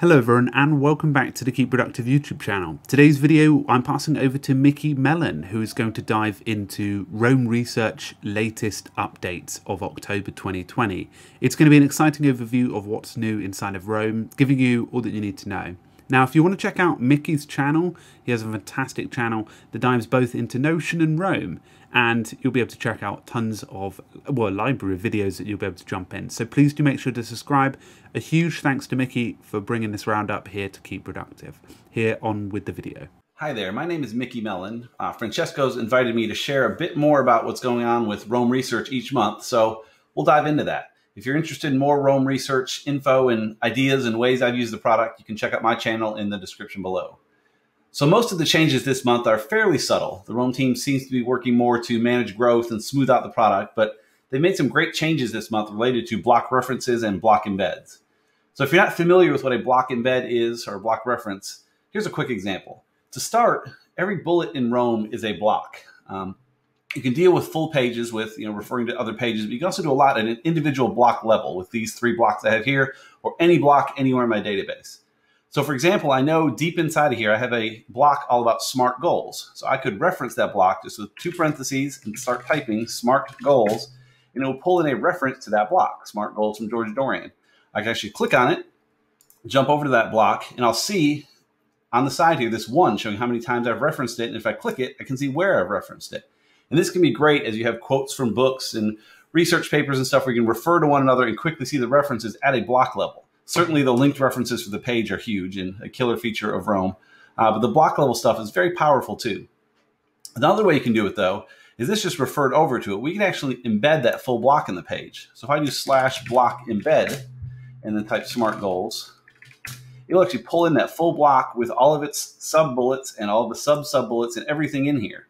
Hello everyone and welcome back to the Keep Productive YouTube channel. Today's video I'm passing over to Mickey Mellen, who is going to dive into Roam Research latest updates of October 2020. It's going to be an exciting overview of what's new inside of Roam, giving you all that you need to know. Now if you want to check out Mickey's channel, he has a fantastic channel that dives both into Notion and Roam, and you'll be able to check out tons of, well, library of videos that you'll be able to jump in. So please do make sure to subscribe. A huge thanks to Mickey for bringing this roundup here to Keep Productive. Here on with the video. Hi there, my name is Mickey Mellen. Francesco's invited me to share a bit more about what's going on with Roam Research each month, so we'll dive into that. If you're interested in more Roam Research info and ideas and ways I've used the product, you can check out my channel in the description below. So most of the changes this month are fairly subtle. The Roam team seems to be working more to manage growth and smooth out the product, but they made some great changes this month related to block references and block embeds. So if you're not familiar with what a block embed is or block reference, here's a quick example. To start, every bullet in Roam is a block. You can deal with full pages with, referring to other pages, but you can also do a lot at an individual block level with these three blocks I have here, or any block anywhere in my database. So for example, I know deep inside of here, I have a block all about SMART goals. So I could reference that block just with 2 parentheses and start typing SMART goals, and it will pull in a reference to that block, SMART goals from George Dorian. I can actually click on it, jump over to that block, and I'll see on the side here, this one showing how many times I've referenced it. And if I click it, I can see where I've referenced it. And this can be great as you have quotes from books and research papers and stuff where you can refer to one another and quickly see the references at a block level. Certainly the linked references for the page are huge and a killer feature of Roam, but the block level stuff is very powerful too. Another way you can do it though, is this just referred over to it. We can actually embed that full block in the page. So if I do /block embed and then type SMART goals, it'll actually pull in that full block with all of its sub bullets and all the sub bullets and everything in here.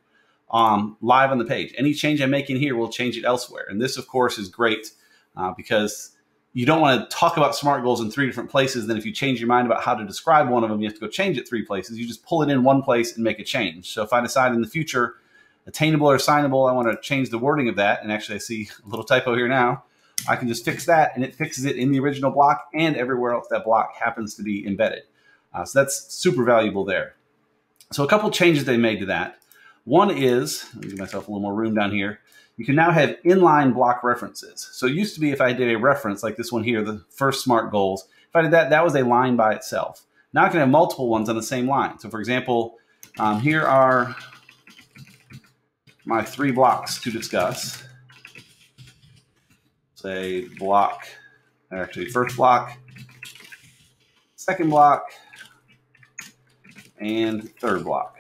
Live on the page. Any change I make in here will change it elsewhere. And this, of course, is great because you don't want to talk about SMART goals in 3 different places. Then if you change your mind about how to describe one of them, you have to go change it 3 places. You just pull it in one place and make a change. So if I decide in the future, attainable or assignable, I want to change the wording of that. And actually, I see a little typo here now. I can just fix that, and it fixes it in the original block and everywhere else that block happens to be embedded. So that's super valuable there. So a couple changes they made to that. One is, let me give myself a little more room down here, you can now have inline block references. So it used to be if I did a reference like this one here, the first SMART goals, if I did that, that was a line by itself. Now I can have multiple ones on the same line. So for example, here are my 3 blocks to discuss. Say block, actually first block, second block, and third block.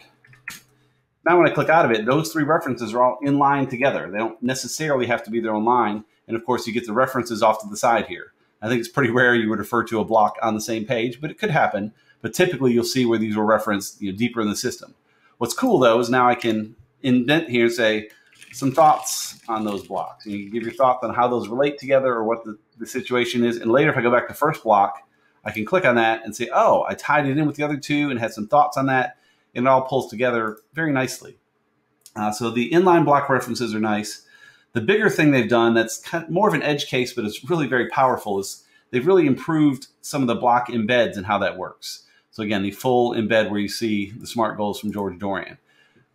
Now when I click out of it, those 3 references are all in line together. They don't necessarily have to be their own line. And of course, you get the references off to the side here. I think it's pretty rare you would refer to a block on the same page, but it could happen. But typically, you'll see where these were referenced deeper in the system. What's cool, though, is now I can indent here and say some thoughts on those blocks. And you can give your thoughts on how those relate together or what the situation is. And later, if I go back to first block, I can click on that and say, oh, I tied it in with the other 2 and had some thoughts on that. And it all pulls together very nicely. So the inline block references are nice. The bigger thing they've done that's kind of more of an edge case, but it's really very powerful, is they've really improved some of the block embeds and how that works. So again, the full embed where you see the SMART goals from George Dorian.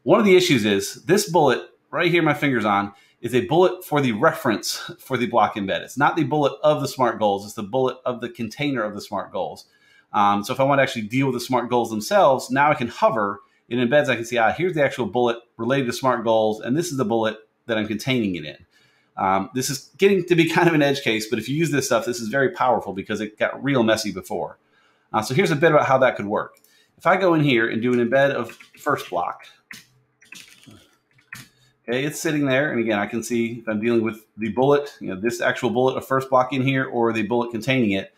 One of the issues is this bullet right here, my finger's on, is a bullet for the reference for the block embed. It's not the bullet of the SMART goals, it's the bullet of the container of the SMART goals. So if I want to actually deal with the SMART goals themselves, now I can hover. It embeds, I can see, here's the actual bullet related to SMART goals, and this is the bullet that I'm containing it in. This is getting to be kind of an edge case, but if you use this stuff, this is very powerful because it got real messy before. So here's a bit about how that could work. If I go in here and do an embed of first block, okay, it's sitting there. And again, I can see if I'm dealing with the bullet, this actual bullet of first block in here or the bullet containing it.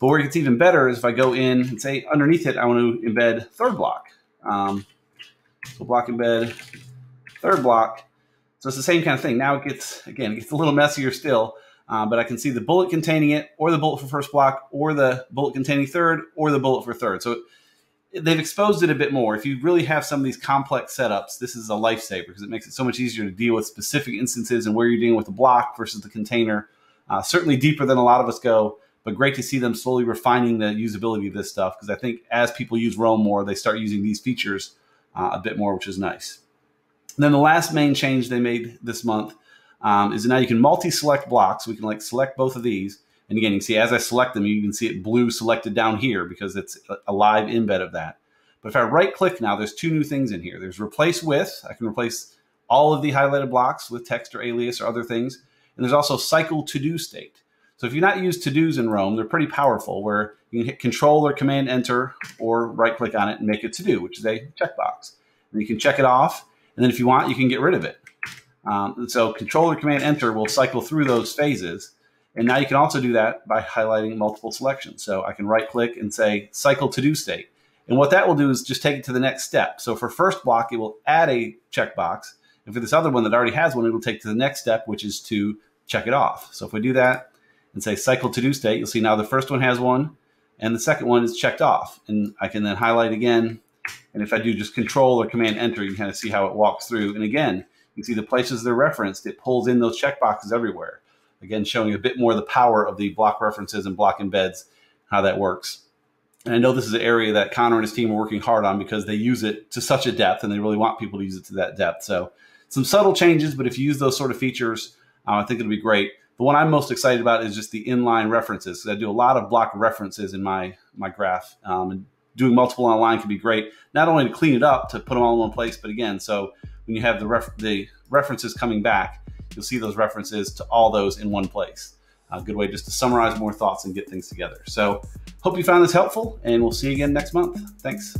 But where it gets even better is if I go in and say underneath it, I want to embed third block. So block embed, third block. So it's the same kind of thing. Now it gets, again, it gets a little messier still, but I can see the bullet containing it or the bullet for first block or the bullet containing third or the bullet for third. So they've exposed it a bit more. If you really have some of these complex setups, this is a lifesaver because it makes it so much easier to deal with specific instances and where you're dealing with the block versus the container. Certainly deeper than a lot of us go. but great to see them slowly refining the usability of this stuff, because I think as people use Roam more, they start using these features a bit more, which is nice. And then the last main change they made this month is now you can multi-select blocks. We can like select both of these. And again, you can see as I select them, you can see it blue selected down here because it's a live embed of that. But if I right click now, there's two new things in here. There's replace with, I can replace all of the highlighted blocks with text or alias or other things. And there's also cycle to-do state. So if you're not used to-dos in Roam, they're pretty powerful, where you can hit Control or Command Enter or right click on it and make it to-do, which is a checkbox. And you can check it off. And then if you want, you can get rid of it. And so Control or Command Enter will cycle through those phases. And now you can also do that by highlighting multiple selections. So I can right click and say cycle to-do state. And what that will do is just take it to the next step. So for first block, it will add a checkbox. And for this other one that already has one, it will take to the next step, which is to check it off. So if we do that and say cycle to-do state, you'll see now the first one has one and the second one is checked off. And I can then highlight again. And if I do just Control or Command Enter, you can kind of see how it walks through. And again, you can see the places they're referenced. It pulls in those checkboxes everywhere. Again, showing a bit more the power of the block references and block embeds, how that works. And I know this is an area that Connor and his team are working hard on because they use it to such a depth and they really want people to use it to that depth. So some subtle changes, but if you use those sort of features, I think it'll be great. The one I'm most excited about is just the inline references. So I do a lot of block references in my graph. And doing multiple online can be great, not only to clean it up, to put them all in one place, but again, so when you have the references coming back, you'll see those references to all those in one place. A good way just to summarize more thoughts and get things together. So hope you found this helpful, and we'll see you again next month. Thanks.